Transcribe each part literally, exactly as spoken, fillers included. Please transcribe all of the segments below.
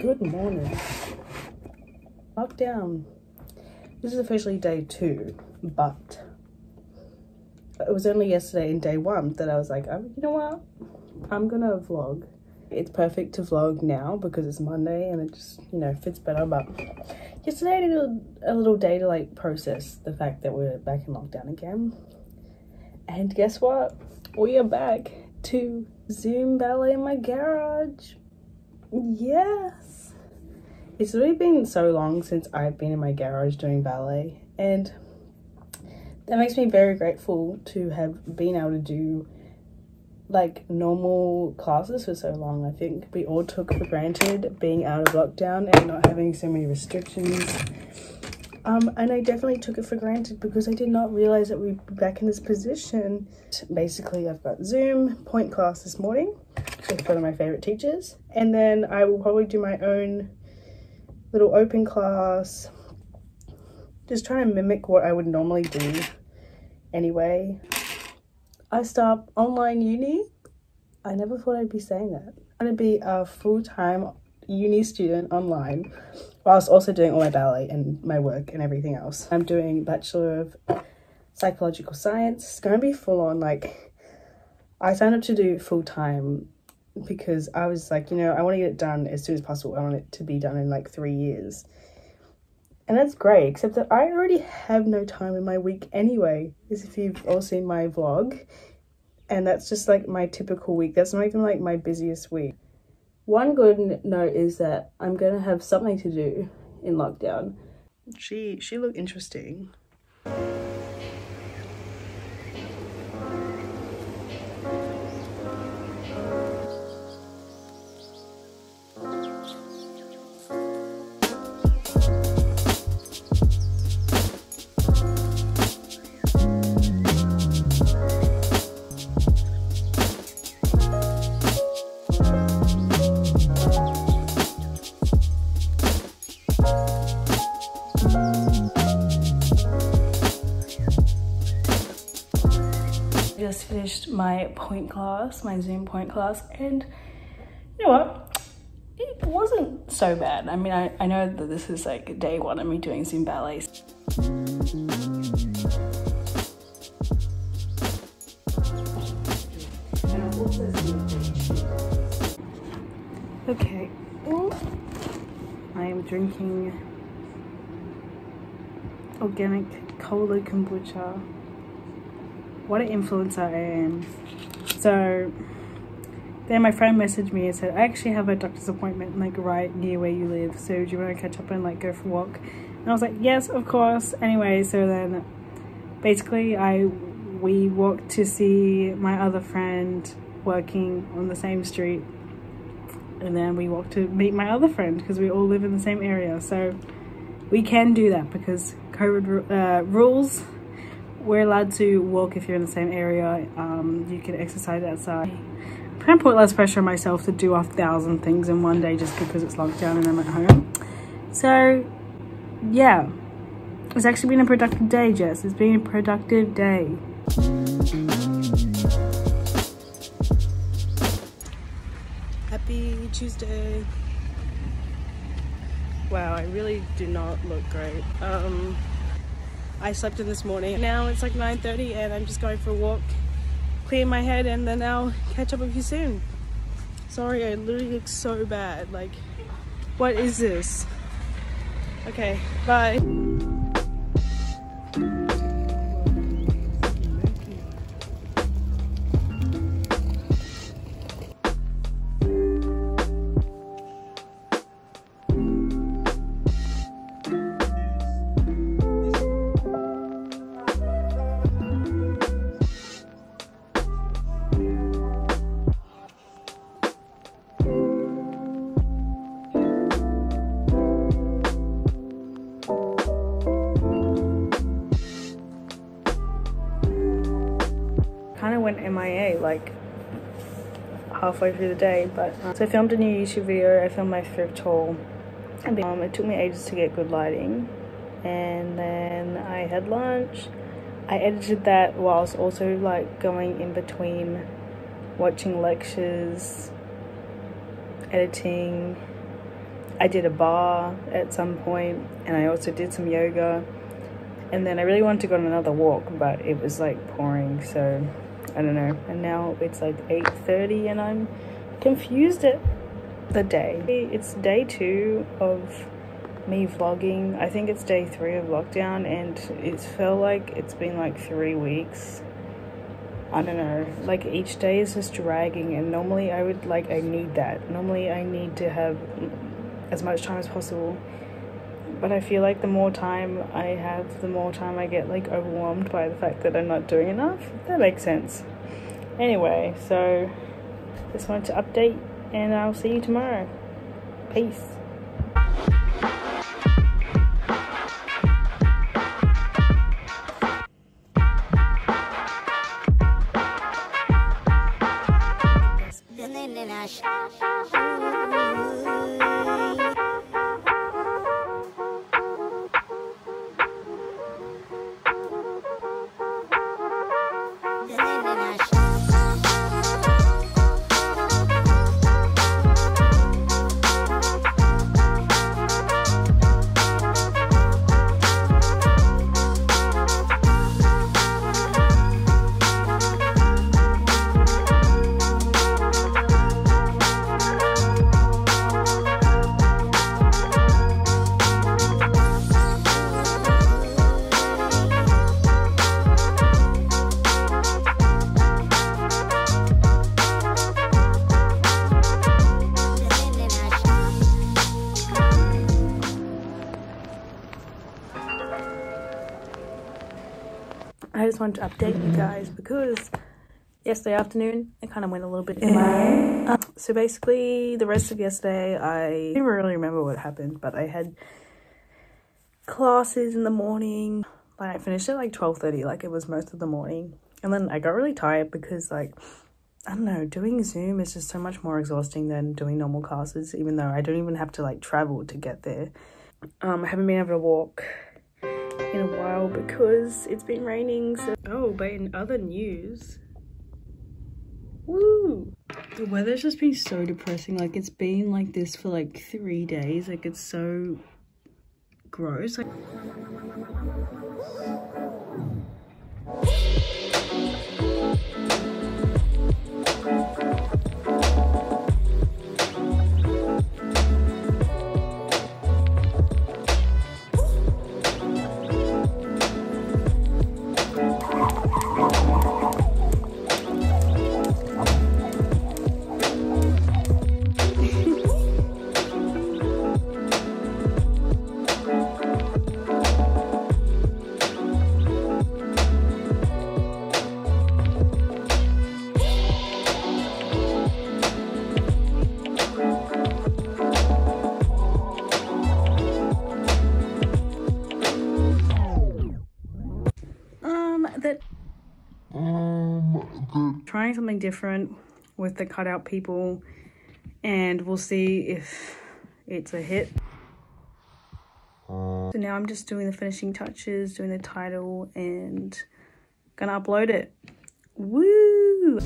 Good morning. Lockdown. This is officially day two, but it was only yesterday in day one that I was like, oh, you know what? I'm gonna vlog. It's perfect to vlog now because it's Monday and it just, you know, fits better. But yesterday I did a, a little day to like process the fact that we're back in lockdown again. And guess what? We are back to Zoom ballet in my garage. Yes, it's really been so long since I've been in my garage doing ballet, and that makes me very grateful to have been able to do like normal classes for so long. I think we all took for granted being out of lockdown and not having so many restrictions, um and I definitely took it for granted because I did not realize that we'd be back in this position. Basically, I've got Zoom point class this morning with one of my favorite teachers, and then I will probably do my own little open class, just trying to mimic what I would normally do anyway. I start online uni. I never thought I'd be saying that. I'm gonna be a full-time uni student online, whilst also doing all my ballet and my work and everything else. I'm doing Bachelor of Psychological Science. It's gonna be full-on. Like, I signed up to do full-time because I was like, you know, I want to get it done as soon as possible. I want it to be done in like three years. And that's great, except that I already have no time in my week anyway, as if you've all seen my vlog. And that's just like my typical week. That's not even like my busiest week. One good note is that I'm going to have something to do in lockdown. She, she looked interesting. Just finished my point class, my Zoom point class, and you know what, it wasn't so bad. I mean, I, I know that this is like day one of me doing Zoom ballet. Okay, I am drinking organic cola kombucha. What an influencer I am. So then my friend messaged me and said, I actually have a doctor's appointment like right near where you live, so do you want to catch up and like go for a walk? And I was like, yes, of course. Anyway, so then basically I we walked to see my other friend working on the same street, and then we walked to meet my other friend because we all live in the same area, so we can do that because COVID uh, rules. We're allowed to walk if you're in the same area. Um, you can exercise outside. I'm trying to put less pressure on myself to do a thousand things in one day just because it's lockdown and I'm at home. So, yeah. It's actually been a productive day, Jess. It's been a productive day. Happy Tuesday. Wow, I really do not look great. Um... I slept in this morning. Now it's like nine thirty and I'm just going for a walk, clear my head, and then I'll catch up with you soon. Sorry, I literally look so bad. Like, what is this? Okay, bye. M I A like halfway through the day, but um, so I filmed a new YouTube video. I filmed my thrift haul, and um, it took me ages to get good lighting, and then I had lunch. I edited that whilst also like going in between watching lectures, editing, I did a bar at some point, and I also did some yoga. And then I really wanted to go on another walk, but it was like pouring, so I don't know. And now it's like eight thirty and I'm confused at the day. It's day two of me vlogging. I think it's day three of lockdown, and it's felt like it's been like three weeks. I don't know, like each day is just dragging, and normally I would like, I need that. Normally I need to have as much time as possible. But I feel like the more time I have, the more time I get like overwhelmed by the fact that I'm not doing enough. If that makes sense. Anyway, so just wanted to update, and I'll see you tomorrow. Peace. I just wanted to update you guys because yesterday afternoon it kind of went a little bit yeah. um, so basically the rest of yesterday I don't really remember what happened, but I had classes in the morning. Like I finished at like twelve thirty, like it was most of the morning, and then I got really tired because like I don't know, doing Zoom is just so much more exhausting than doing normal classes, even though I don't even have to like travel to get there. um I haven't been able to walk in a while because it's been raining, so oh but in other news, woo, the weather's just been so depressing. Like it's been like this for like three days. Like it's so gross. Like trying something different with the cutout people, and we'll see if it's a hit. So now I'm just doing the finishing touches, doing the title, and gonna upload it. Woo!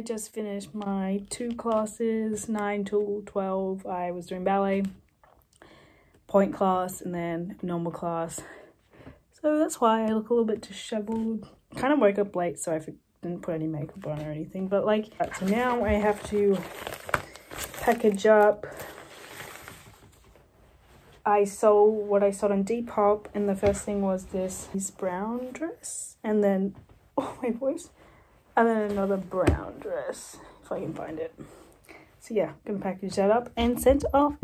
I just finished my two classes, nine till twelve. I was doing ballet, point class, and then normal class. So that's why I look a little bit disheveled. Kind of woke up late, so I didn't put any makeup on or anything. But like, so now I have to package up. I sold what I sold on Depop, and the first thing was this, this brown dress, and then, oh my voice, and then another brown dress, if I can find it. So yeah, I'm gonna package that up and send it off.